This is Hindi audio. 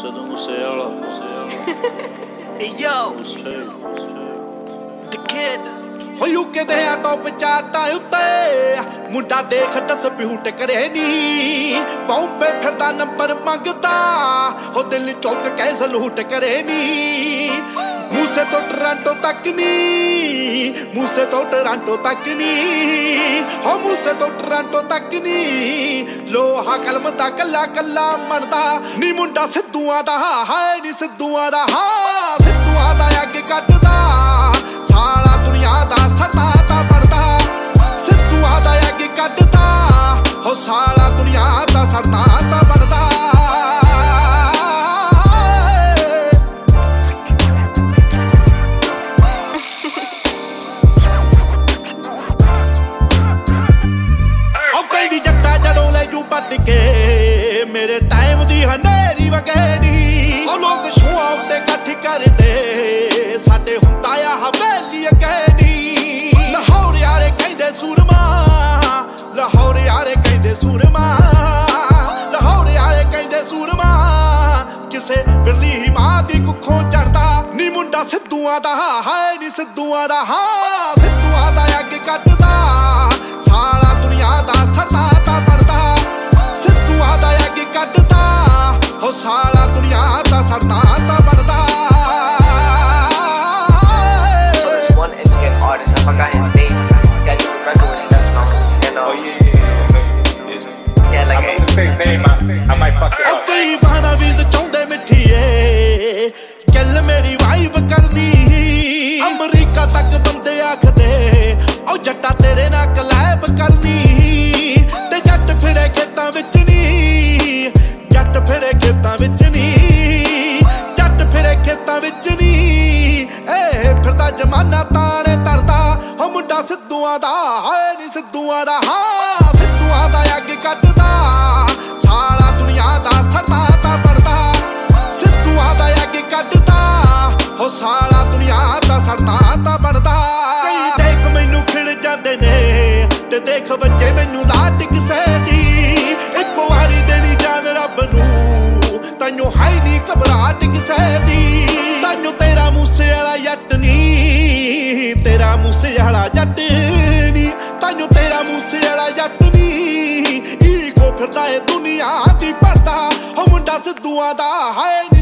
Sidhu Moose Wala. Hey yo, the kid. Ho UK de top charta utte, munda dekh dispute kare ni. Bombay phirda number mangta, ho Delhi chowk kaise loot kare ni. Moose to Toronto tak ni, Moose to Toronto tak ni, ho Moose to Toronto tak ni. लोहा कलम दा कला कला मरदा नी मुंडा सिद्धूआ दा है नी सिद्धूआ दा हां सिद्धूआ दा अग कटदा सारा दुनिया दा सदा दा मरदा सिद्धूआ दा अग कटदा हो सारा दुनिया दा सदा दा मरदा मेरे टाइम दी हनेरी वगैरी ओ लोग छुआ उते कठी कर दे साडे हुंदा आ हवेली कहनी लाहौर यारे कहंदे सूरमा लाहौर यारे कहंदे सूरमा लाहौर यारे कहंदे सूरमा किसे बिरली ही मां दी कुखों चढ़दा नी मुंडा सिद्धूआ दा है नी सिद्धूआ दा हां सिद्धूआ दा अग कटदा सारा दुनिया दा सदा दा पड़दा सारा दुनिया दा सदा दा मरदा So this one Indian artist I forgot his name that you remember his stuff now Oh yeah Yeah like I don't say name I might fuck it up कोई बहाना भी चौंदे मिठी ए गल मेरी वाइब करदी अमेरिका तक बंदे आखदे ओ जट्टा तेरे नाल कलैब करनी ते जट फिरे खेतां विच फिरे खेतां विच नी जट फिरे खेतां विच नी ए फिरदा जमाना ताने तरदा हो मुंडा सिद्धूआ दा है नी सिद्धूआ दा हां सिद्धूआ दा अग कटदा सारा दुनिया दा सरदा दा पड़दा सिद्धूआ दा अग कटदा हो सारा दुनिया दा सरदा दा पड़दा कई देख मैनू खिड़ जांदे ने ते देख बच्चे मैनू लाट किसे दी इक वारी देनी जान रब नू तैनू है नी घबराहट किसे दी तैनू तेरा मूसे वाला जट नी तेरा मूसे वाला जट नी तैनू तेरा मूसे वाला जट नी ईगो फिरदा ए दुनिया दी भरदा हो मुंडा सिद्धूआ दा है